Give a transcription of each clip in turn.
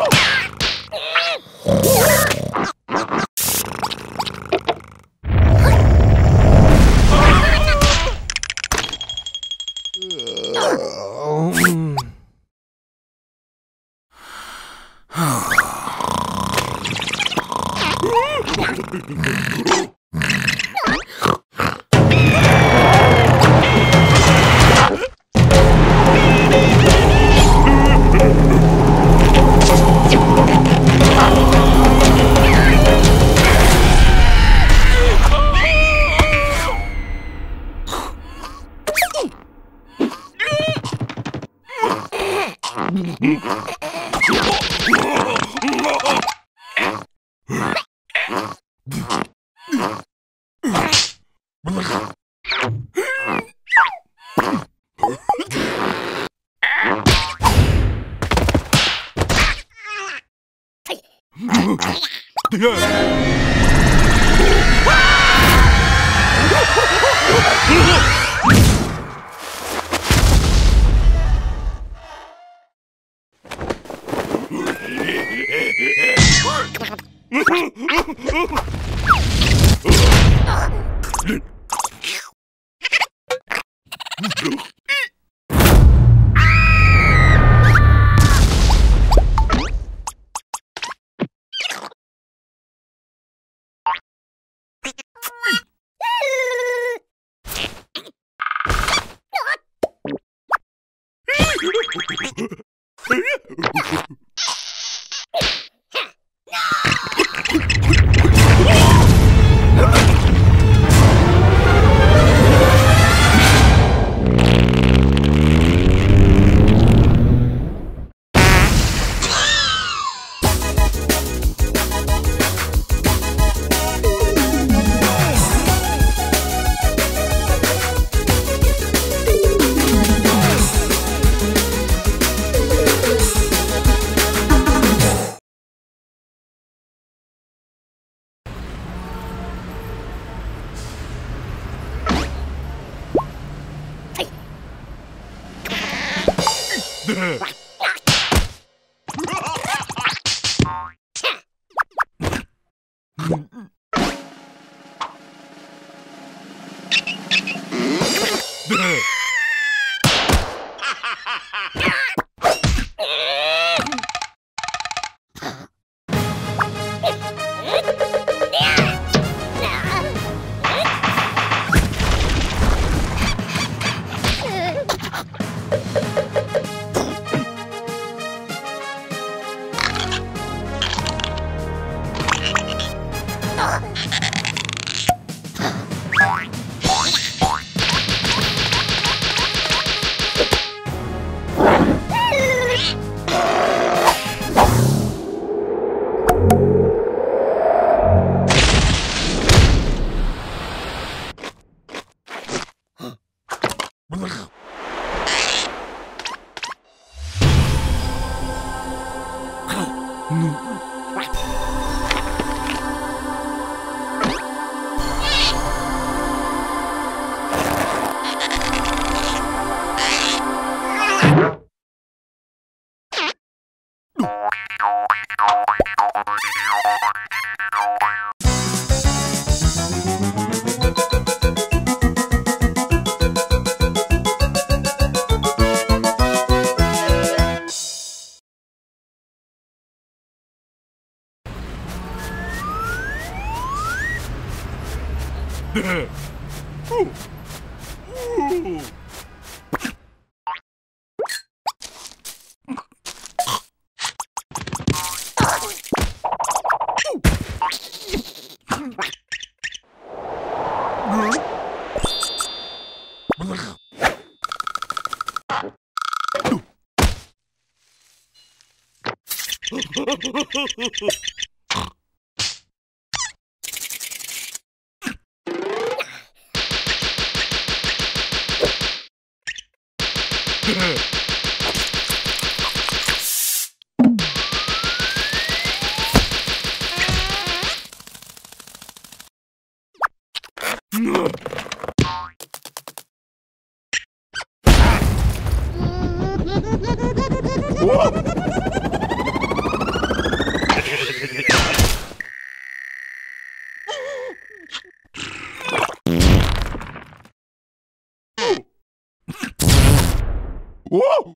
Whoa! Whoa!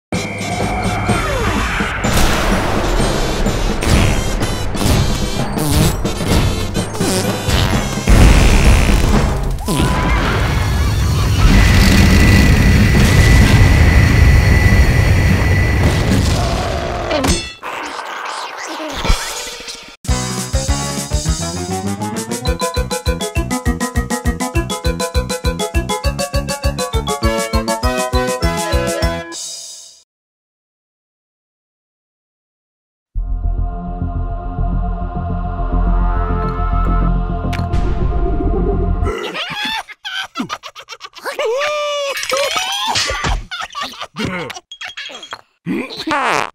Ha!